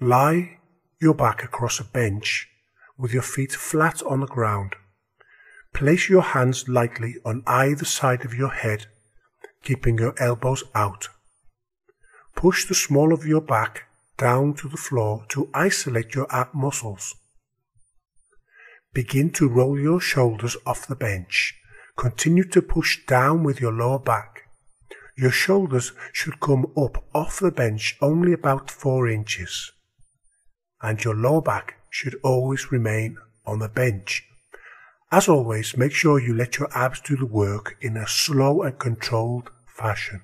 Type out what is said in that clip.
Lie your back across a bench with your feet flat on the ground. Place your hands lightly on either side of your head, keeping your elbows out. Push the small of your back down to the floor to isolate your ab muscles. Begin to roll your shoulders off the bench. Continue to push down with your lower back. Your shoulders should come up off the bench only about 4 inches, and your lower back should always remain on the bench. As always, make sure you let your abs do the work in a slow and controlled fashion.